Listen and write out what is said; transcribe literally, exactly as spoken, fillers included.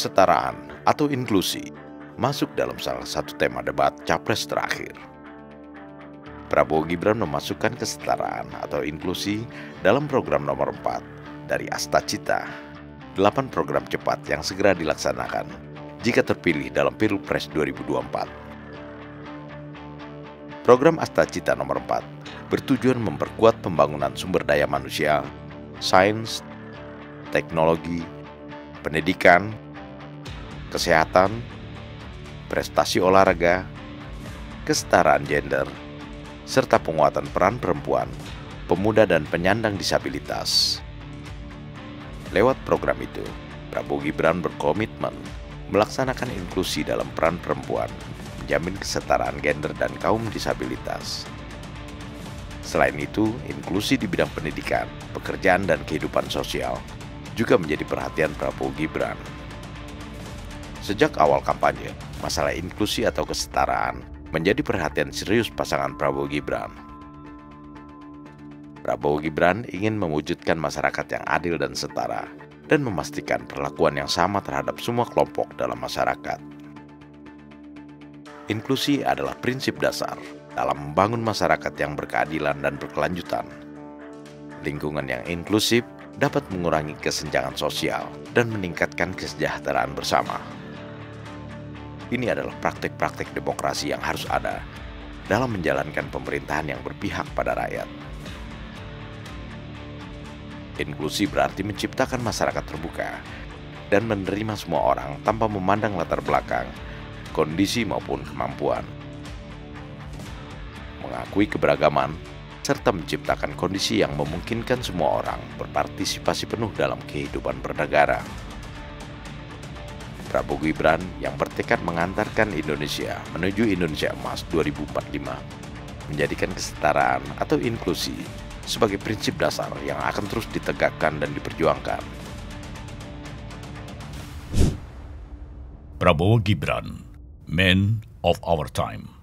kesetaraan atau inklusi masuk dalam salah satu tema debat capres terakhir. Prabowo Gibran memasukkan kesetaraan atau inklusi dalam program nomor empat dari Asta Cita, delapan program cepat yang segera dilaksanakan jika terpilih dalam Pilpres dua ribu dua puluh empat. Program Asta Cita nomor empat bertujuan memperkuat pembangunan sumber daya manusia, sains, teknologi, pendidikan, kesehatan, prestasi olahraga, kesetaraan gender, serta penguatan peran perempuan, pemuda dan penyandang disabilitas. Lewat program itu, Prabowo Gibran berkomitmen melaksanakan inklusi dalam peran perempuan, menjamin kesetaraan gender dan kaum disabilitas. Selain itu, inklusi di bidang pendidikan, pekerjaan, dan kehidupan sosial juga menjadi perhatian Prabowo Gibran. Sejak awal kampanye, masalah inklusi atau kesetaraan menjadi perhatian serius pasangan Prabowo Gibran. Prabowo Gibran ingin mewujudkan masyarakat yang adil dan setara dan memastikan perlakuan yang sama terhadap semua kelompok dalam masyarakat. Inklusi adalah prinsip dasar dalam membangun masyarakat yang berkeadilan dan berkelanjutan. Lingkungan yang inklusif dapat mengurangi kesenjangan sosial dan meningkatkan kesejahteraan bersama. Ini adalah praktik-praktik demokrasi yang harus ada dalam menjalankan pemerintahan yang berpihak pada rakyat. Inklusi berarti menciptakan masyarakat terbuka dan menerima semua orang tanpa memandang latar belakang, kondisi maupun kemampuan, mengakui keberagaman, serta menciptakan kondisi yang memungkinkan semua orang berpartisipasi penuh dalam kehidupan bernegara. Prabowo Gibran yang bertekad mengantarkan Indonesia menuju Indonesia Emas dua ribu empat puluh lima menjadikan kesetaraan atau inklusi sebagai prinsip dasar yang akan terus ditegakkan dan diperjuangkan. Prabowo Gibran, Man of Our Time.